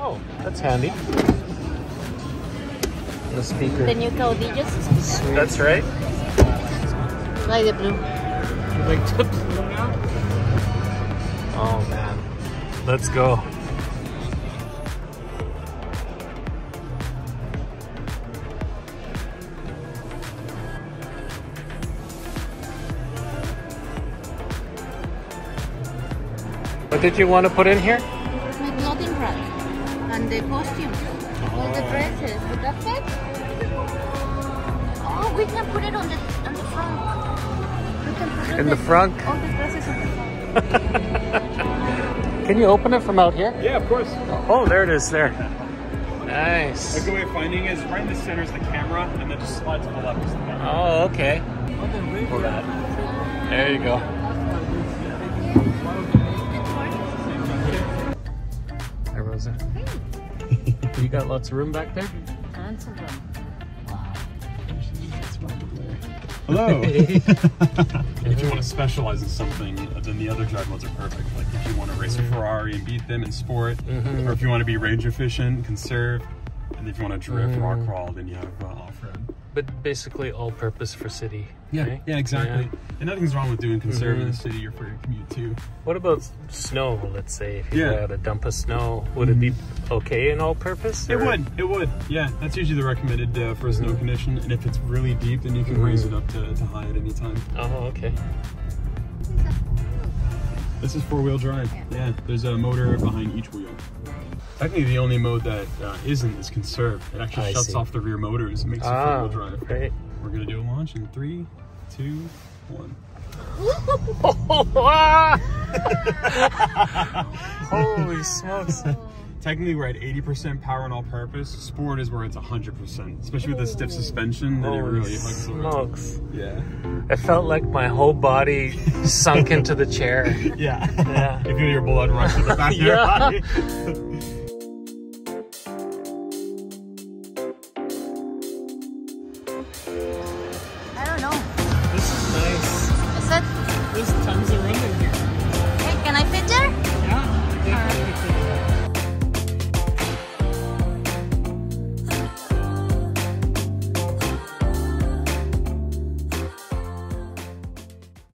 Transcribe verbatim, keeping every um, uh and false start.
Oh, that's handy. The speaker. The new caudillos. That's right. Like the blue. You like the blue now? Oh man, let's go. What did you want to put in here? My clothing rack and the costumes, oh. All the dresses. Would that fit? Oh, we can put it on the on the front. We can put it in the, the front. All the dresses on the front. Can you open it from out here? Yeah, of course. Oh, there it is. There. Nice. A good way of finding is right in the center is the camera, and then just slide to the left is the camera. Oh, okay. Pull that. There you go. Hey. You got lots of room back there? Tons of room. Wow. Hello! If you want to specialize in something, then the other drag modes are perfect. Like if you want to race a Ferrari and beat them in sport, mm-hmm. Or if you want to be range efficient, conserve, and if you want to drift, mm-hmm. Rock crawl, then you have uh, off-road. But basically all-purpose for city. Yeah, right? Yeah, exactly. Yeah. And nothing's wrong with doing conserve mm-hmm. in the city or for your commute too. What about snow, let's say? If you yeah. had a dump of snow, would mm-hmm. it be okay in all-purpose? It would, it would. Yeah, that's usually the recommended uh, for a snow mm-hmm. condition. And if it's really deep, then you can mm-hmm. raise it up to, to high at any time. Oh, okay. This is four-wheel drive. Yeah, there's a motor behind each wheel. Technically, the only mode that uh, isn't is conserve. It actually I shuts see. off the rear motors and makes it ah, four-wheel drive. Great. We're gonna do a launch in three, two, one. Holy smokes! Technically, we're at eighty percent power on all-purpose. Sport is where it's one hundred percent, especially with the stiff suspension. Then it really hugs the smokes. Yeah. It felt like my whole body sunk into the chair. Yeah. Yeah. You feel your blood rush to the back of your body.